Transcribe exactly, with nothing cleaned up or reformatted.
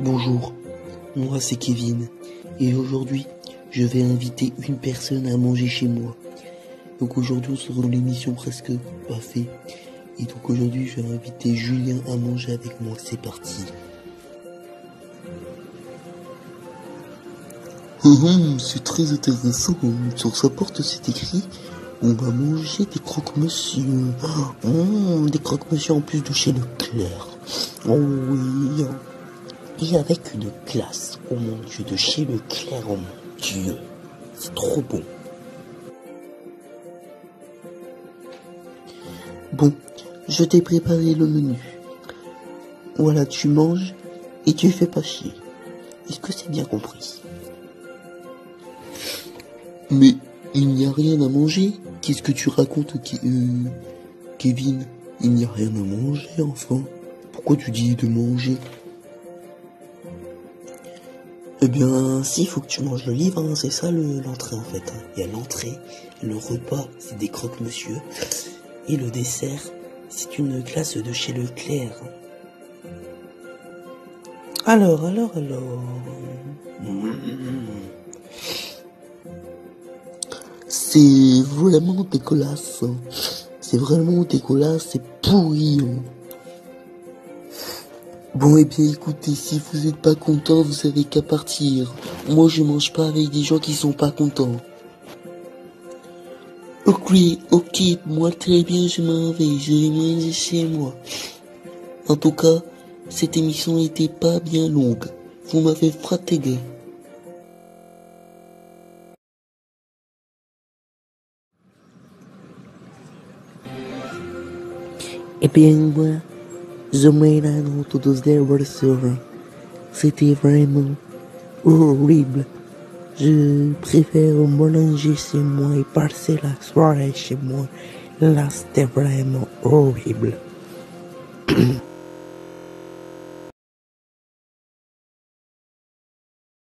Bonjour, moi c'est Kevin et aujourd'hui je vais inviter une personne à manger chez moi. Donc aujourd'hui on se retrouve dans l'émission Presque Parfait et donc aujourd'hui je vais inviter Julien à manger avec moi. C'est parti. Hum, c'est très intéressant, sur sa porte c'est écrit on va manger des croque-monsieur. Oh, des croque-monsieur en plus de chez Leclerc. Oh oui. Et avec une glace, oh mon dieu, de chez Leclerc, oh mon dieu, c'est trop bon. Bon, je t'ai préparé le menu. Voilà, tu manges et tu fais pas chier. Est-ce que c'est bien compris? Mais il n'y a rien à manger. Qu'est-ce que tu racontes, euh, Kevin? Il n'y a rien à manger, enfin. Pourquoi tu dis de manger? Eh bien, si, il faut que tu manges le livre, hein, c'est ça le, l'entrée en fait. Hein. Il y a l'entrée, le repas, c'est des croque-monsieur, et le dessert, c'est une glace de chez Leclerc. Alors, alors, alors... Mmh. C'est vraiment dégueulasse. C'est vraiment dégueulasse, c'est pourri. Hein. Bon, et eh bien écoutez, si vous n'êtes pas content, vous avez qu'à partir. Moi, je mange pas avec des gens qui sont pas contents. Ok, ok, moi très bien, je m'en vais, je vais manger chez moi. En tout cas, cette émission n'était pas bien longue. Vous m'avez fatigué. Et eh bien, moi... je mets la note de zéro sur vingt. C'était vraiment horrible. Je préfère manger chez moi et passer la soirée chez moi. Là, c'était vraiment horrible.